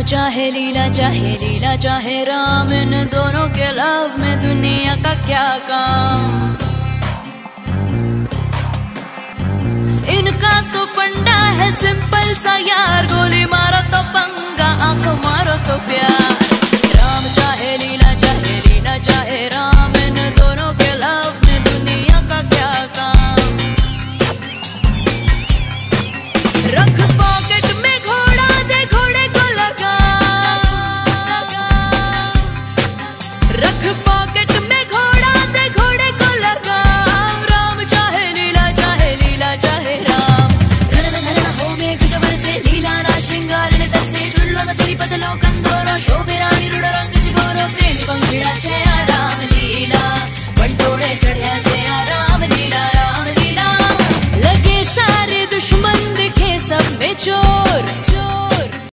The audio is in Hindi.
राम चाहे लीला चाहे राम, इन दोनों के लव में दुनिया का क्या काम। इनका तो फंडा है सिंपल सा यार, गोली मारो तो पंगा, आंखों मारो तो प्यार।